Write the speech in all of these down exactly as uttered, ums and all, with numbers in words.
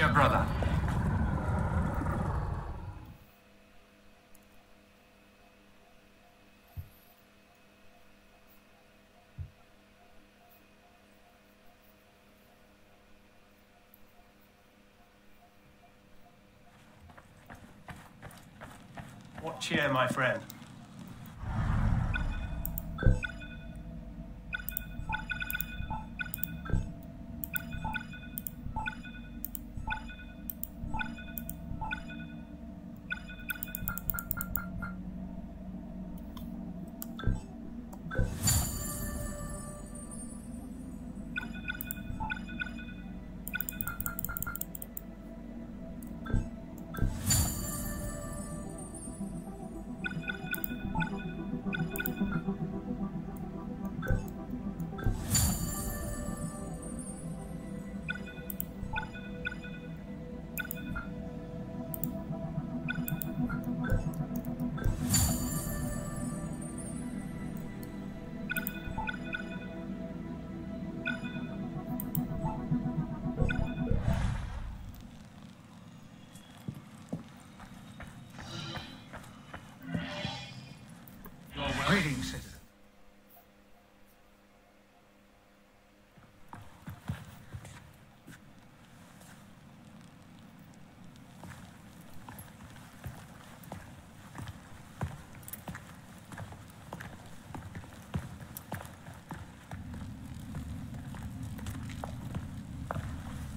dear brother. What cheer, my friend?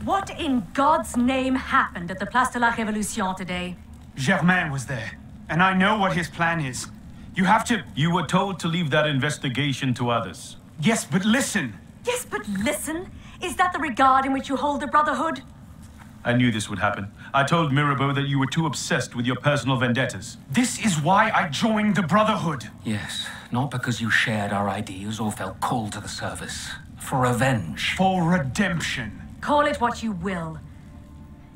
What in God's name happened at the Place de la Révolution today? Germain was there, and I know what his plan is. You have to... You were told to leave that investigation to others. Yes, but listen! Yes, but listen? Is that the regard in which you hold the Brotherhood? I knew this would happen. I told Mirabeau that you were too obsessed with your personal vendettas. This is why I joined the Brotherhood. Yes, not because you shared our ideals or felt called to the service. For revenge. For redemption. Call it what you will.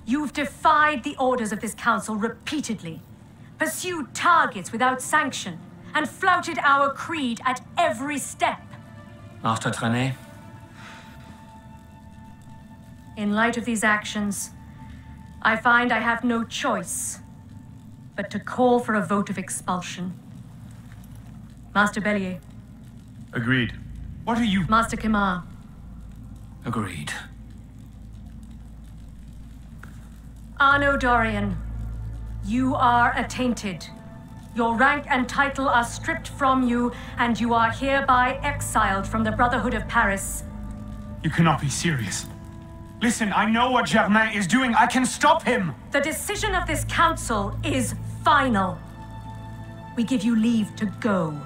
You've defied the orders of this council repeatedly, pursued targets without sanction, and flouted our creed at every step. After Trenet? In light of these actions, I find I have no choice but to call for a vote of expulsion. Master Bellier. Agreed. What are you... Master Kemar. Agreed. Arno Dorian, you are attainted. Your rank and title are stripped from you, and you are hereby exiled from the Brotherhood of Paris. You cannot be serious. Listen, I know what Germain is doing. I can stop him. The decision of this council is final. We give you leave to go.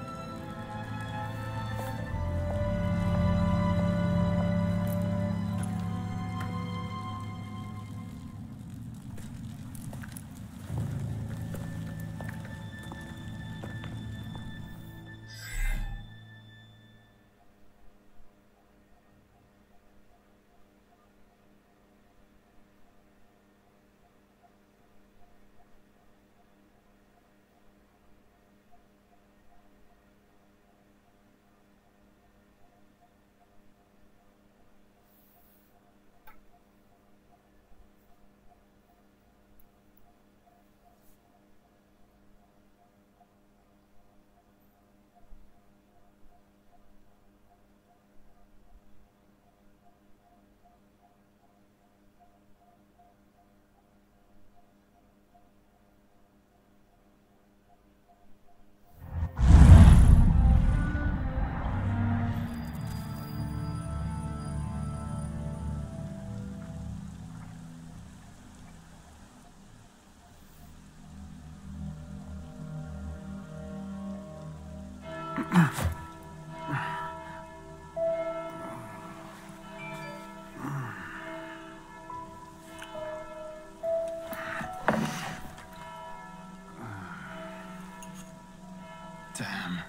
Damn.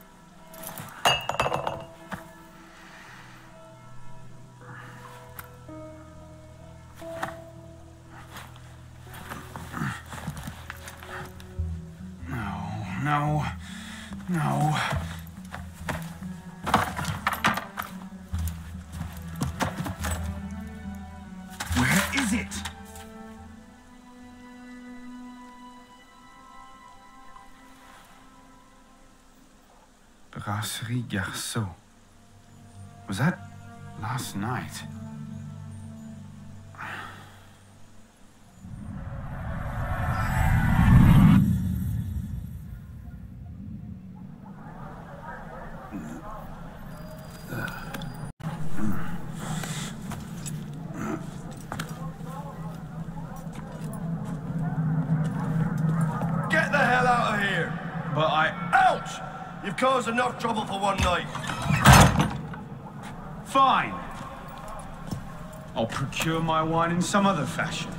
No, no, no. Where is it? Brasserie Garceau. Was that last night? Caused enough trouble for one night. Fine. I'll procure my wine in some other fashion.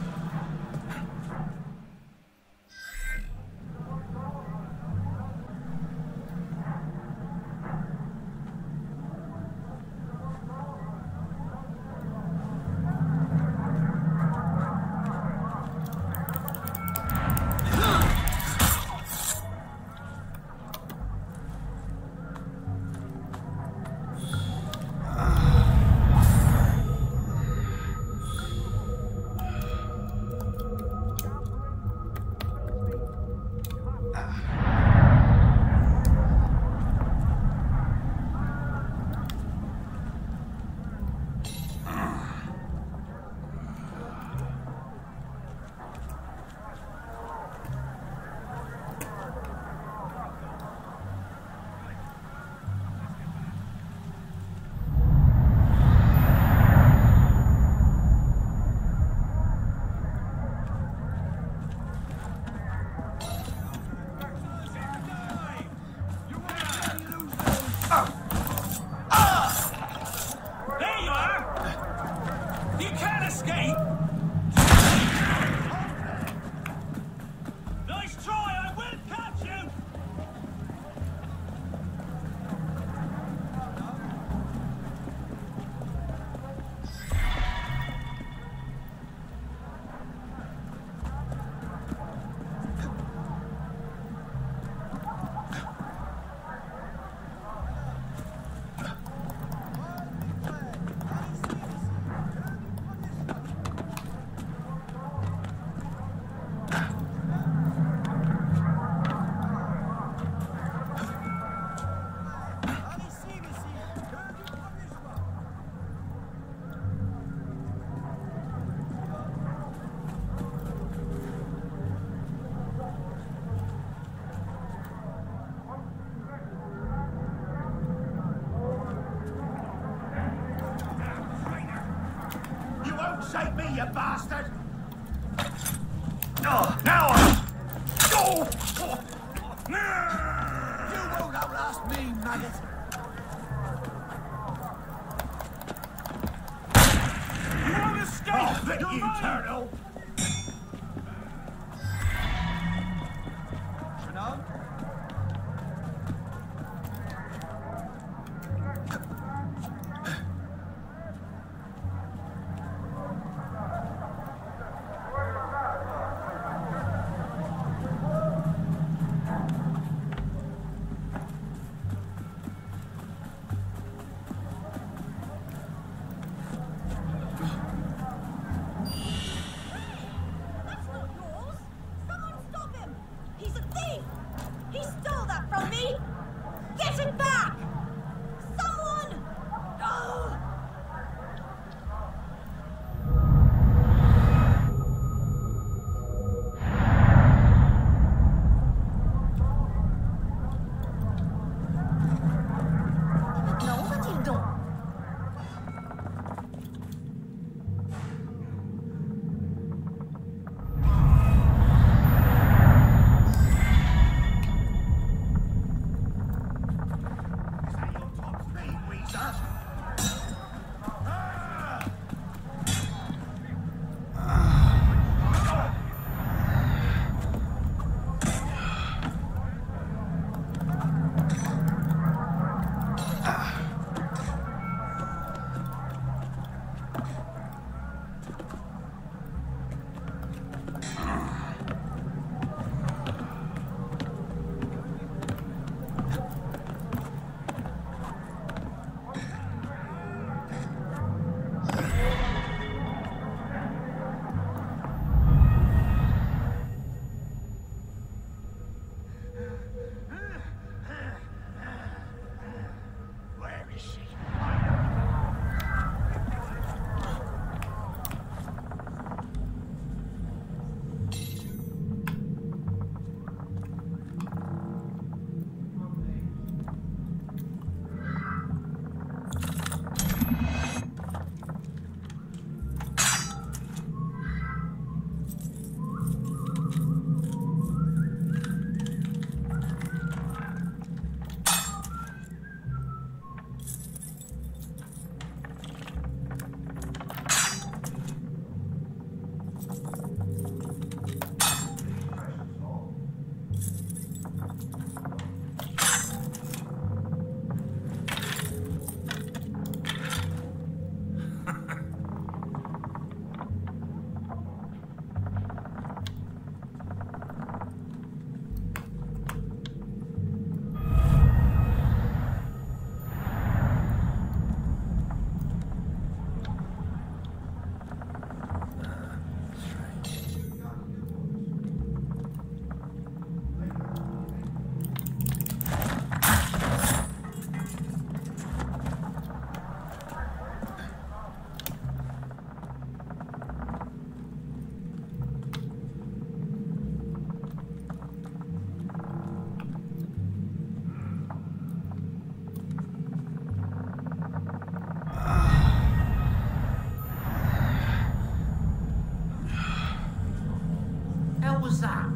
cosa?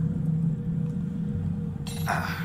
Ah.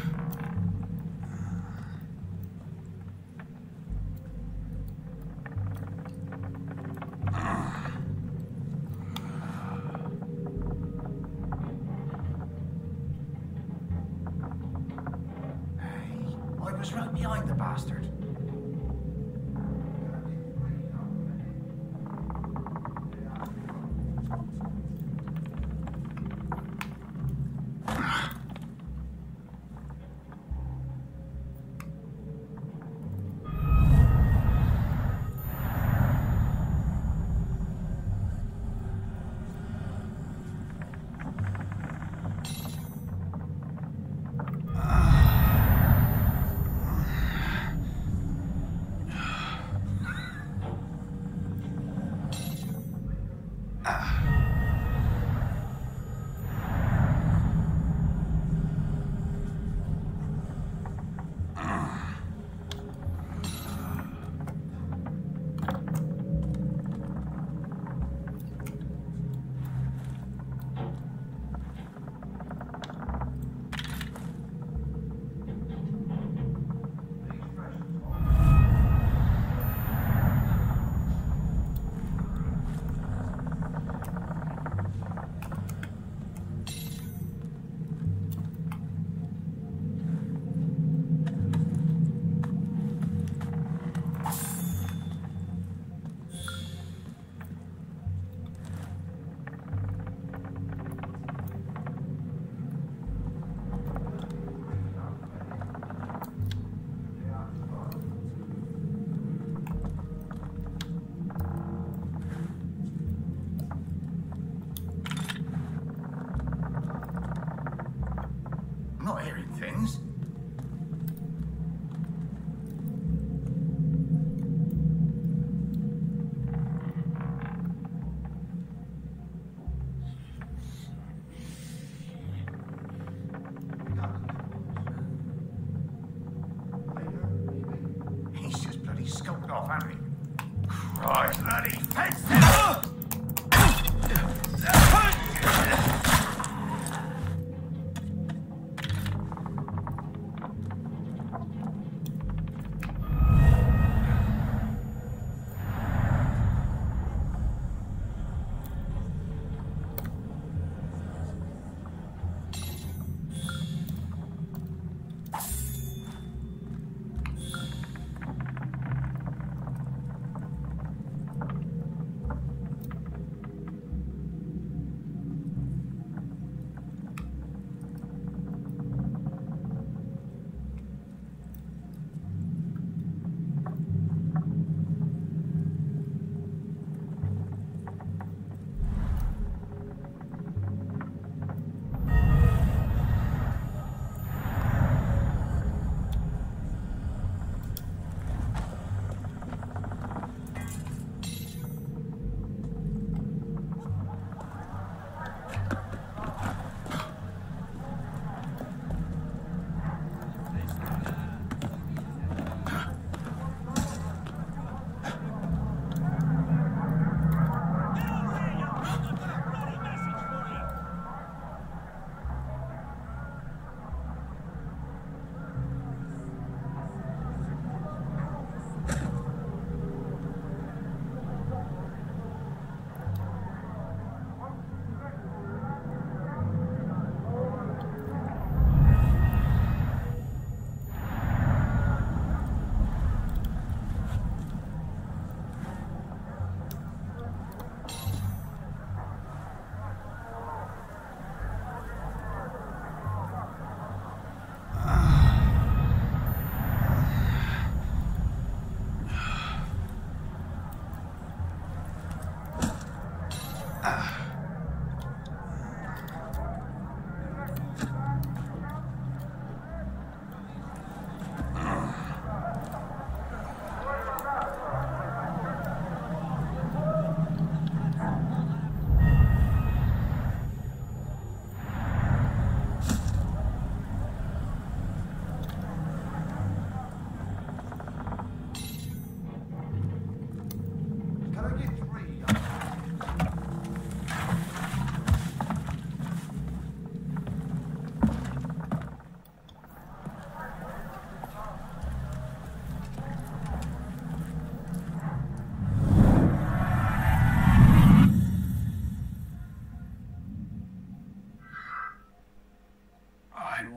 Can I get three?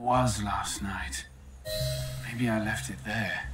was last night. Maybe I left it there.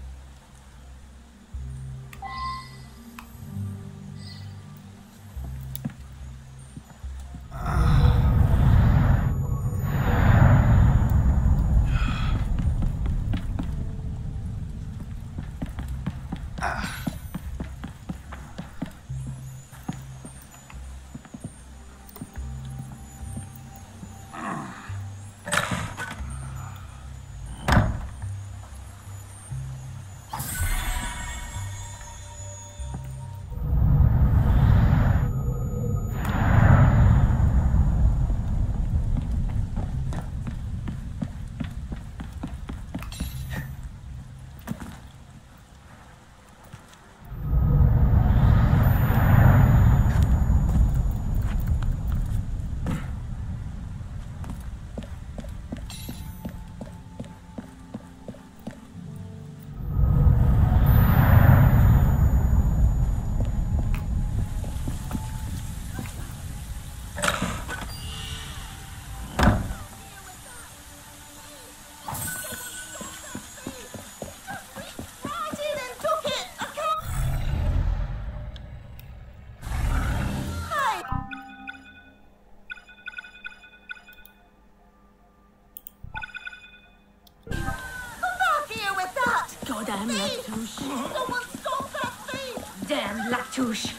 Damn Latouche. Someone stole that thing! Damn Latouche.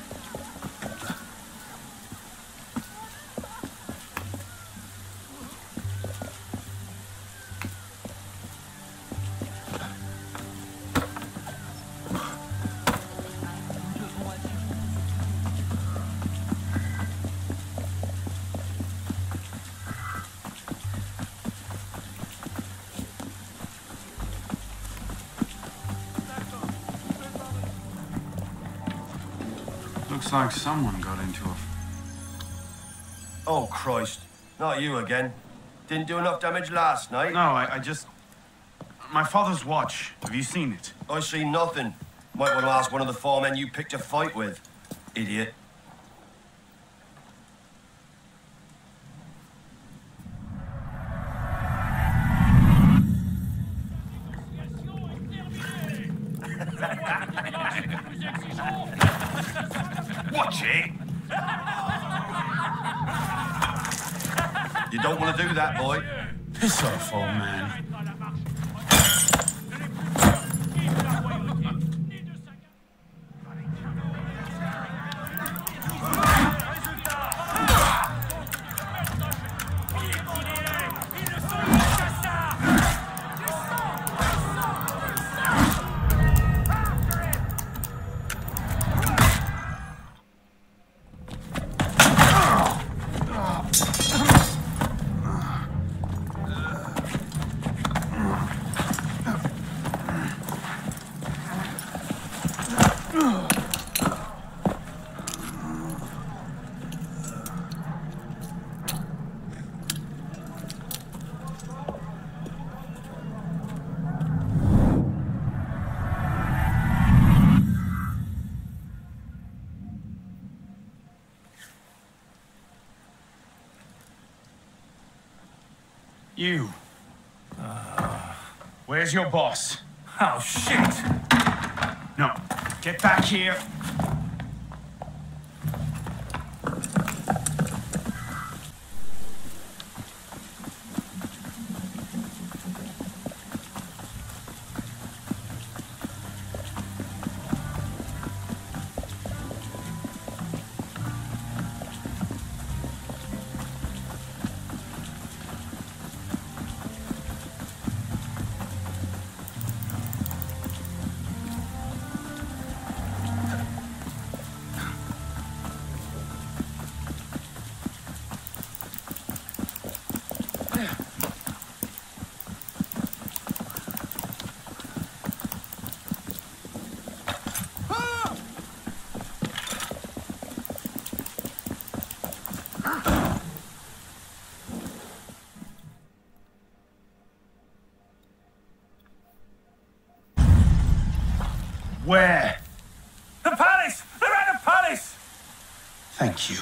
Like someone got into a... Oh, Christ. Not you again. Didn't do enough damage last night. No, I, I just... My father's watch. Have you seen it? I see nothing. Might want to ask one of the four men you picked a fight with. Idiot. You. Uh, Where's your boss? Oh, shit! No. Get back here. Where? The palace! They're at the palace! Thank you.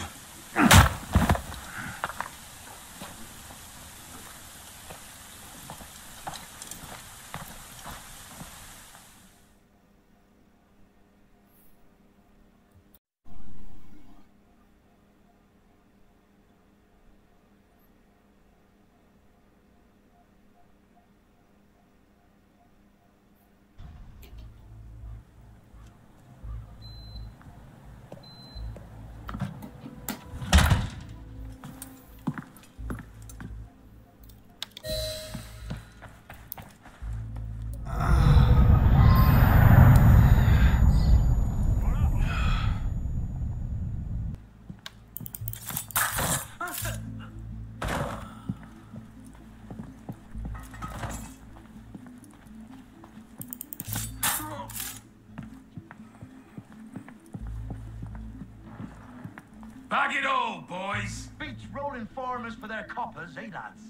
Bag it all, boys! Beats rolling farmers for their coppers, eh, lads?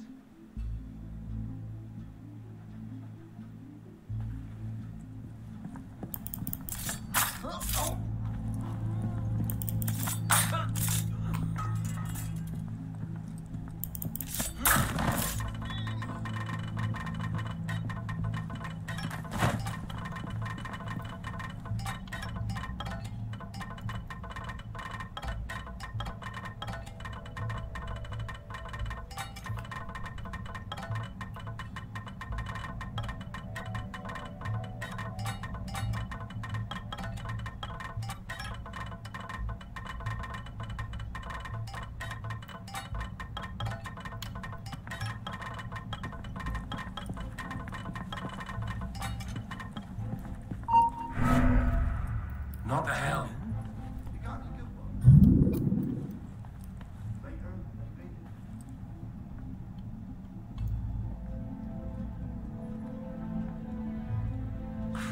What the hell?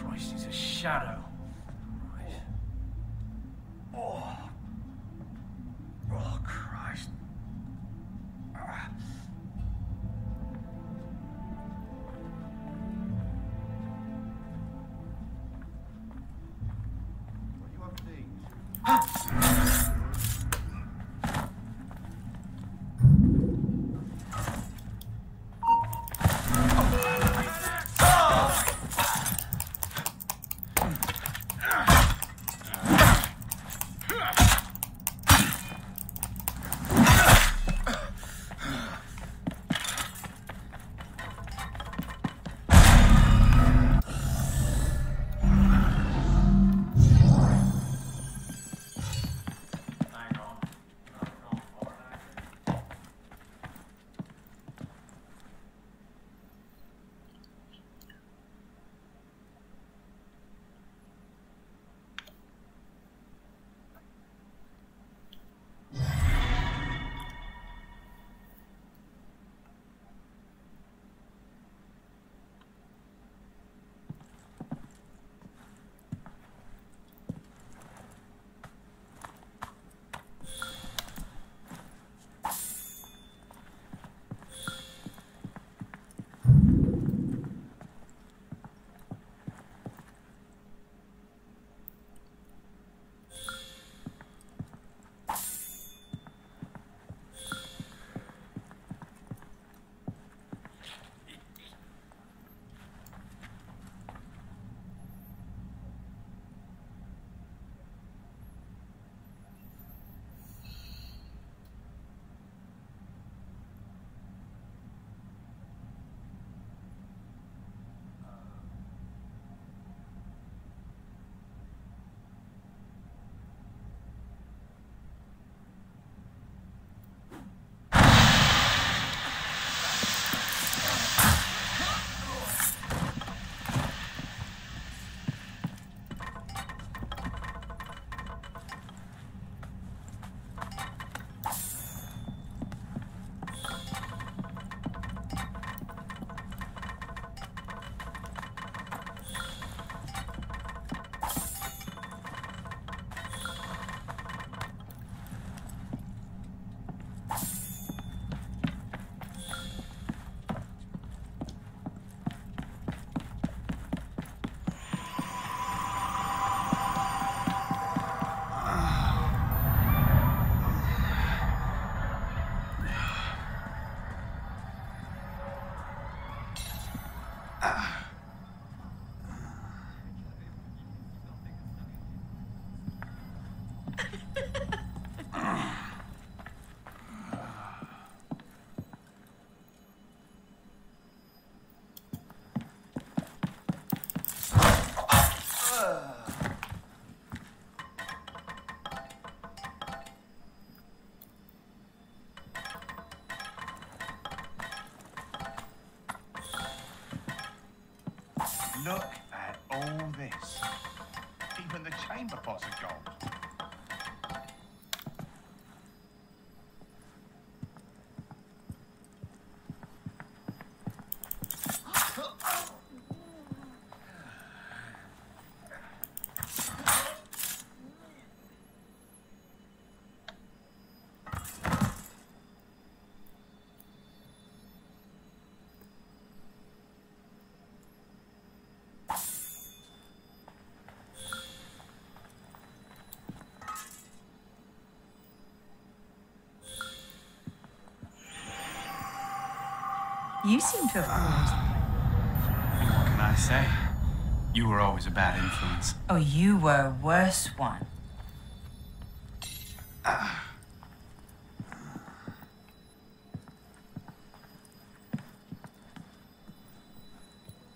Christ, he's a shadow. Right. Oh. Oh, Christ. Ah. You seem to have always... What can I say? You were always a bad influence. Oh, you were a worse one. Uh.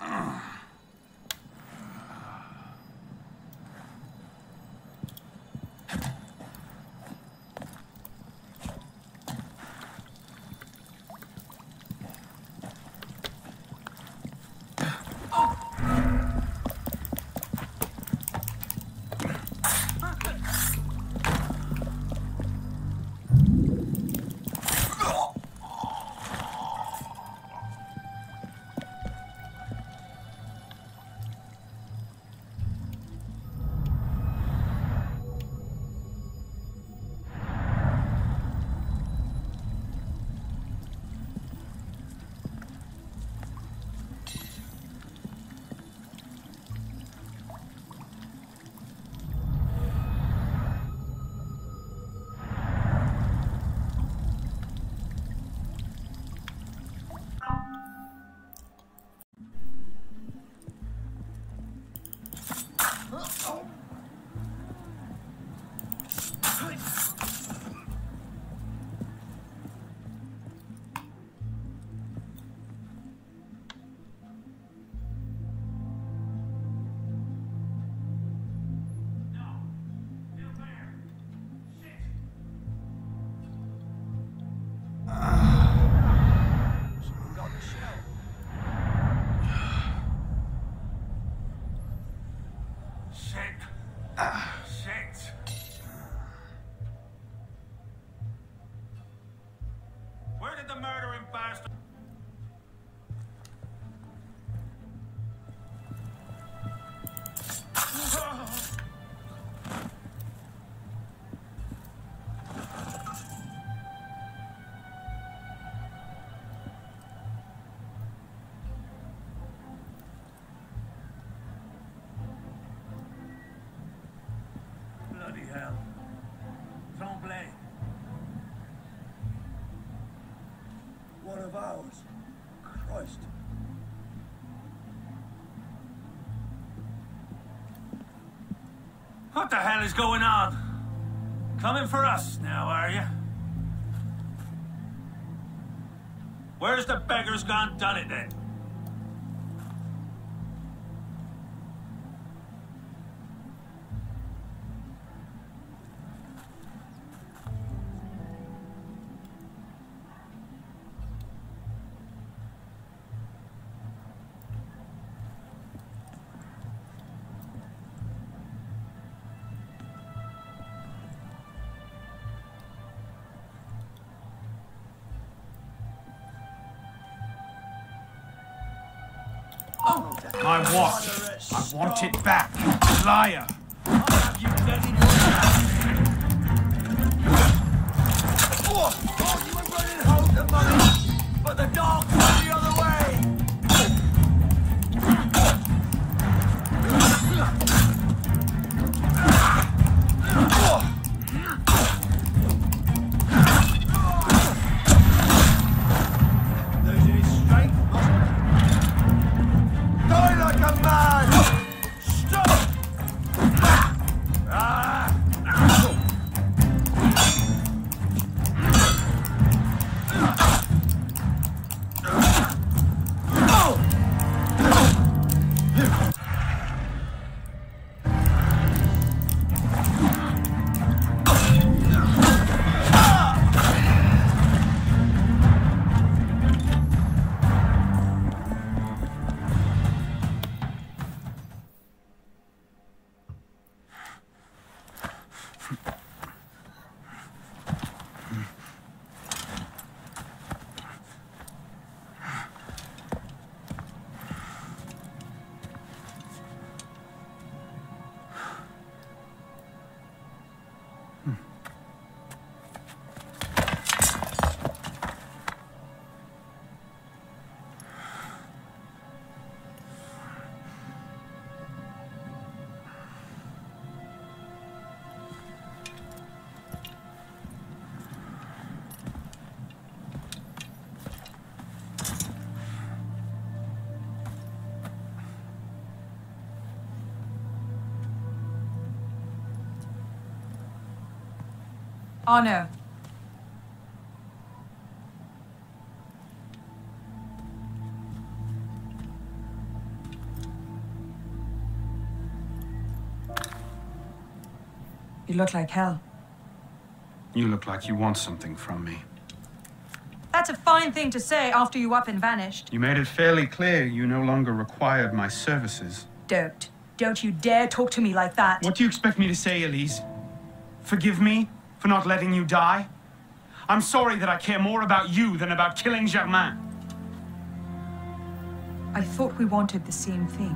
Uh. Christ. What the hell is going on? Coming for us now, are you? Where's the beggars gone done it then? My watch. I want it back, you liar. Like a man! Stop! Ah! Arno. You look like hell. You look like you want something from me. That's a fine thing to say after you up and vanished. You made it fairly clear you no longer required my services. Don't. Don't you dare talk to me like that. What do you expect me to say, Elise? Forgive me for not letting you die? I'm sorry that I care more about you than about killing Germain. I thought we wanted the same thing.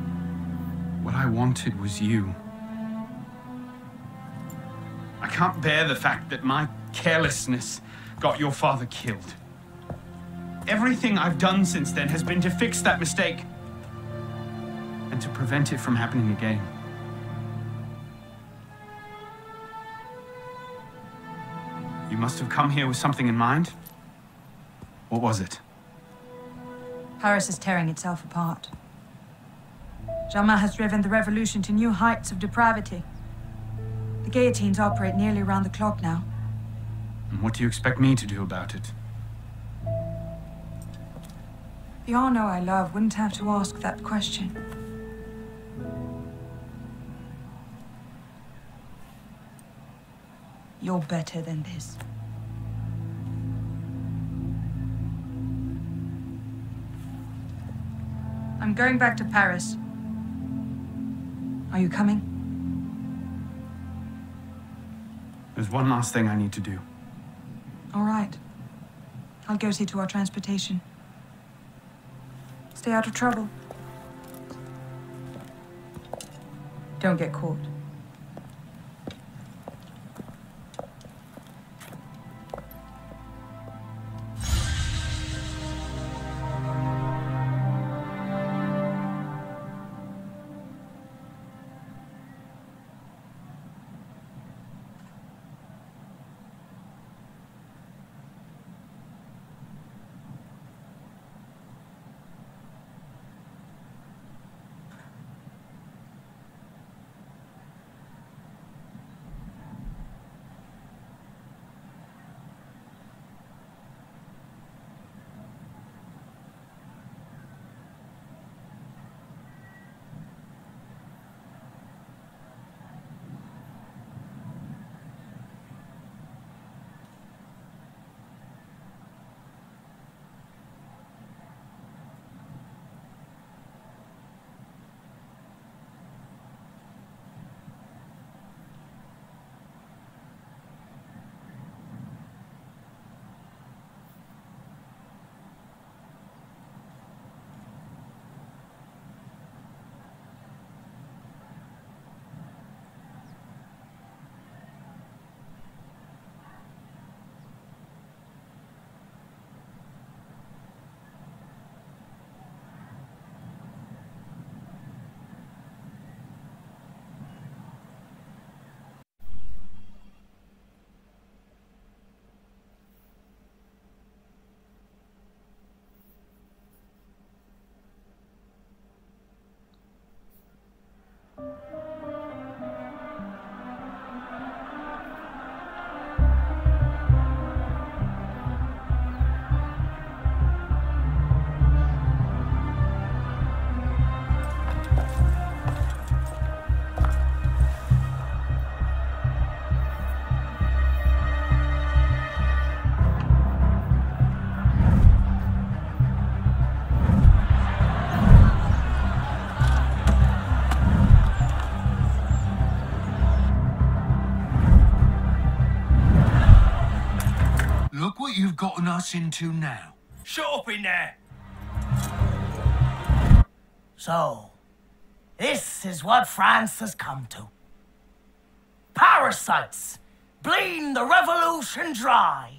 What I wanted was you. I can't bear the fact that my carelessness got your father killed. Everything I've done since then has been to fix that mistake and to prevent it from happening again. You must have come here with something in mind. What was it? Paris is tearing itself apart. Germain has driven the revolution to new heights of depravity. The guillotines operate nearly round the clock now. And what do you expect me to do about it? The Arno I love wouldn't have to ask that question. You're better than this. I'm going back to Paris. Are you coming? There's one last thing I need to do. All right. I'll go see to our transportation. Stay out of trouble. Don't get caught. Look what you've gotten us into now. Shut up in there! So, this is what France has come to. Parasites! Bleeding the revolution dry!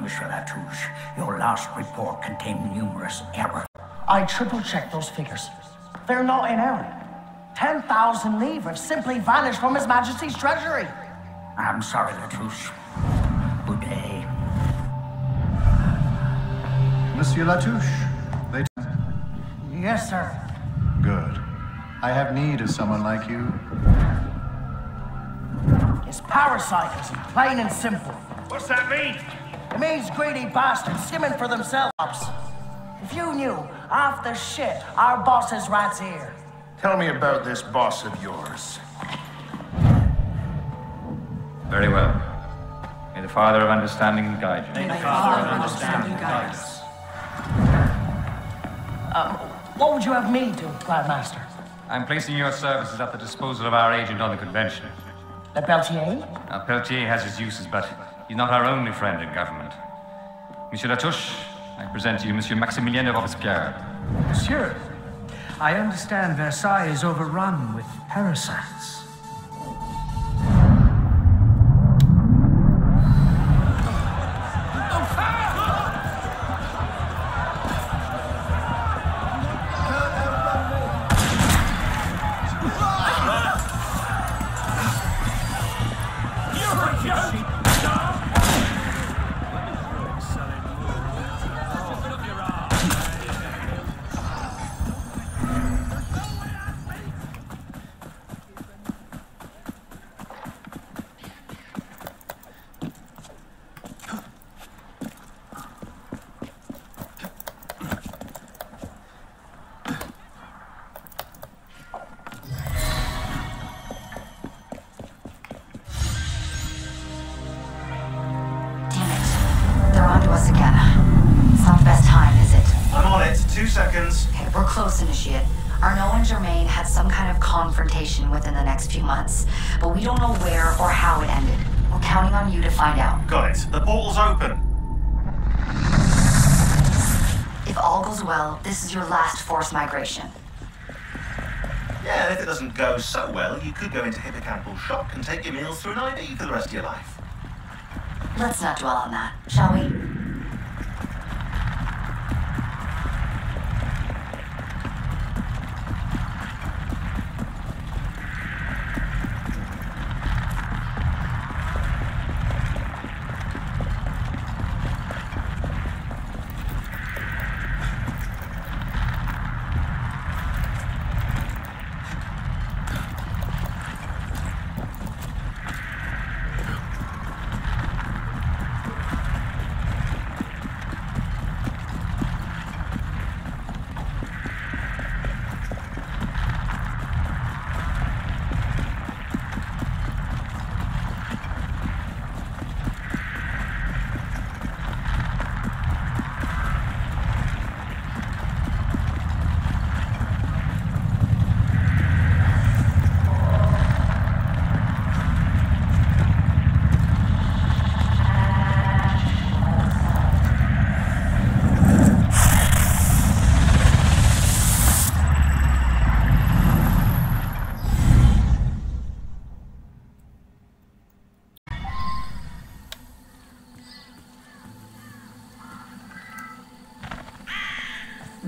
Monsieur Latouche, your last report contained numerous errors. I triple-checked those figures. They're not in error. ten thousand livres simply vanished from His Majesty's treasury. I'm sorry, Latouche. Boudet. Monsieur Latouche, they... Yes, sir. Good. I have need of someone like you. It's parasitism, plain and simple. What's that mean? It means greedy bastards skimming for themselves. If you knew half the shit our boss is right here. Tell me about this boss of yours. Very well. May the Father of Understanding guide you. May the Father of Understanding guide us. Uh, what would you have me do, Grand Master? I'm placing your services at the disposal of our agent on the convention. Le Peltier? Now, Peltier has his uses, but he's not our only friend in government. Monsieur Latouche, I present to you Monsieur Maximilien de Robespierre. Monsieur, I understand Versailles is overrun with parasites. was the cat? It's not the best time, is it? I'm on it. Two seconds. Okay, we're close, Initiate. Arno and Germain had some kind of confrontation within the next few months, but we don't know where or how it ended. We're counting on you to find out. Got it. The portal's open. If all goes well, this is your last forced migration. Yeah, if it doesn't go so well, you could go into hippocampal shock and take your meals through an I V for the rest of your life. Let's not dwell on that, shall we?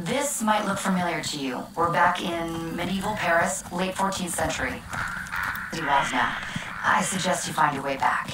This might look familiar to you. We're back in medieval Paris, late fourteenth century. The walls now. I suggest you find your way back.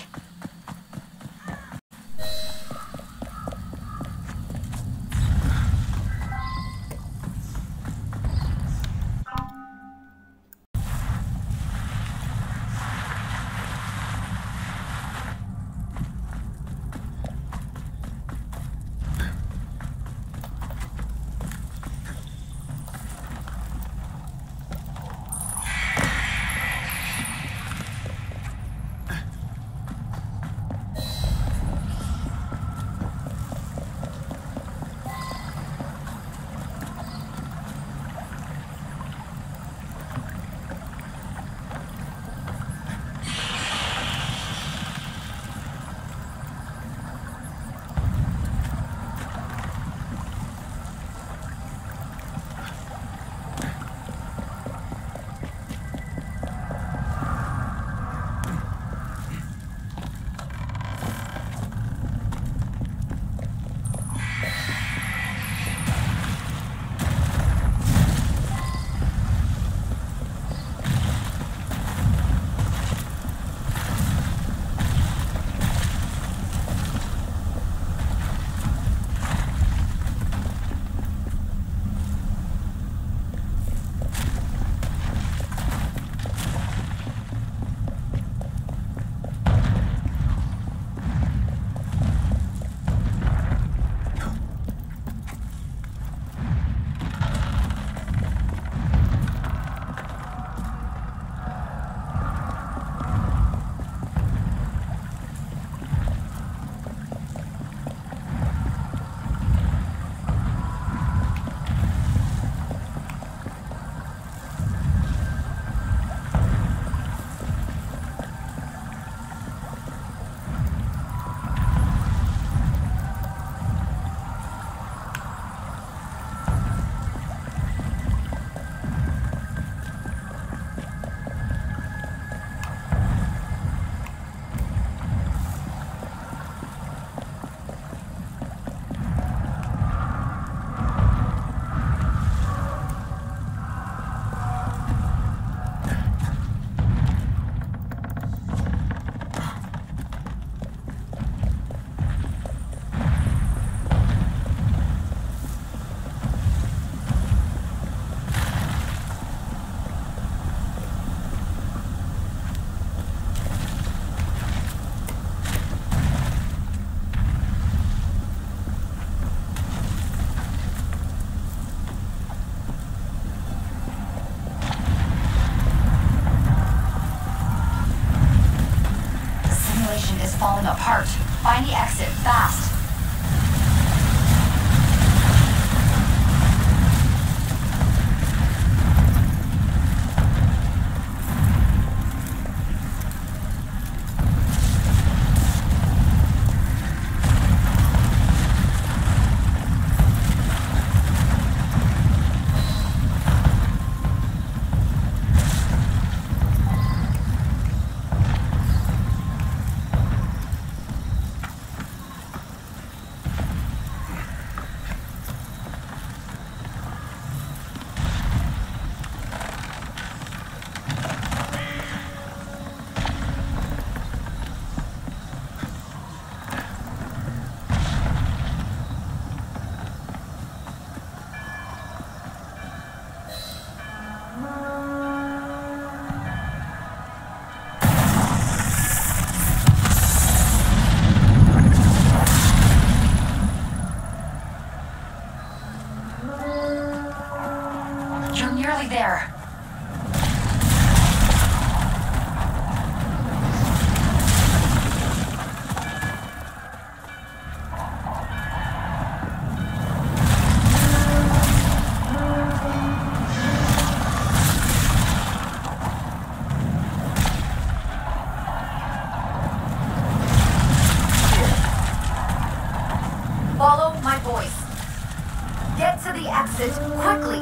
Falling apart. Find the exit fast. horses, quickly!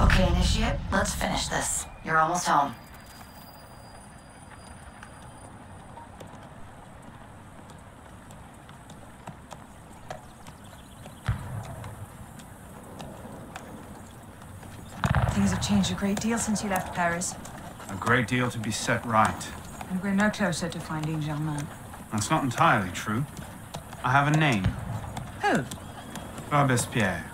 Okay, initiate, let's finish this. You're almost home. Things have changed a great deal since you left Paris. A great deal to be set right. And we're no closer to finding Germain. That's not entirely true. I have a name. Who? Robespierre.